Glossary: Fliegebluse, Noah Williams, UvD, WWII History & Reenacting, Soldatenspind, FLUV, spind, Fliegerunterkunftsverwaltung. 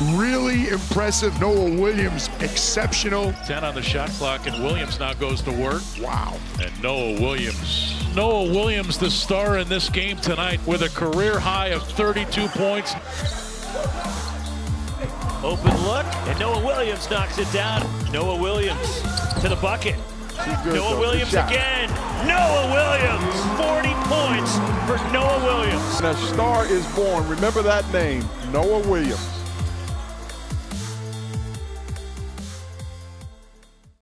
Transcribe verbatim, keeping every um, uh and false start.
Really impressive. Noah Williams, exceptional. ten on the shot clock, and Williams now goes to work. Wow. And Noah Williams. Noah Williams, the star in this game tonight, with a career high of thirty-two points. Open look, and Noah Williams knocks it down. Noah Williams to the bucket. Noah Williams again. Noah Williams, forty points for Noah Williams. And a star is born. Remember that name, Noah Williams.